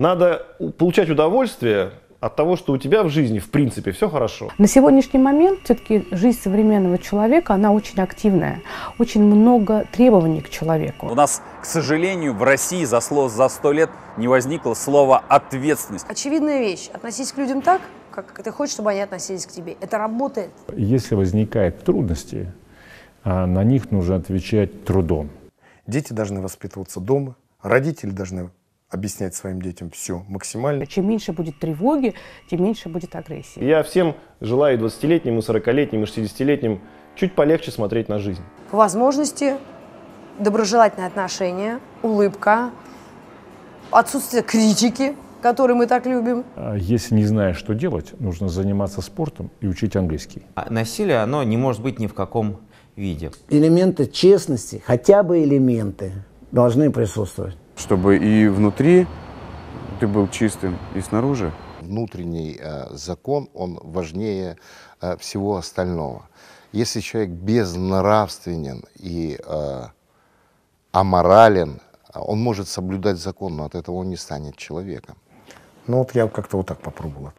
Надо получать удовольствие от того, что у тебя в жизни, в принципе, все хорошо. На сегодняшний момент все-таки жизнь современного человека, она очень активная. Очень много требований к человеку. У нас, к сожалению, в России за 100 лет не возникло слова «ответственность». Очевидная вещь. Относись к людям так, как ты хочешь, чтобы они относились к тебе. Это работает. Если возникают трудности, на них нужно отвечать трудом. Дети должны воспитываться дома, родители должны объяснять своим детям все максимально. Чем меньше будет тревоги, тем меньше будет агрессии. Я всем желаю 20-летним, и 40-летним, и 60-летним чуть полегче смотреть на жизнь. По возможности доброжелательные отношения, улыбка, отсутствие критики, который мы так любим. Если не знаешь, что делать, нужно заниматься спортом и учить английский. Насилие, оно не может быть ни в каком виде. Элементы честности, хотя бы элементы, должны присутствовать. Чтобы и внутри ты был чистым, и снаружи. Внутренний закон, он важнее всего остального. Если человек безнравственен и аморален, он может соблюдать закон, но от этого он не станет человеком. Ну вот я как-то вот так попробовал.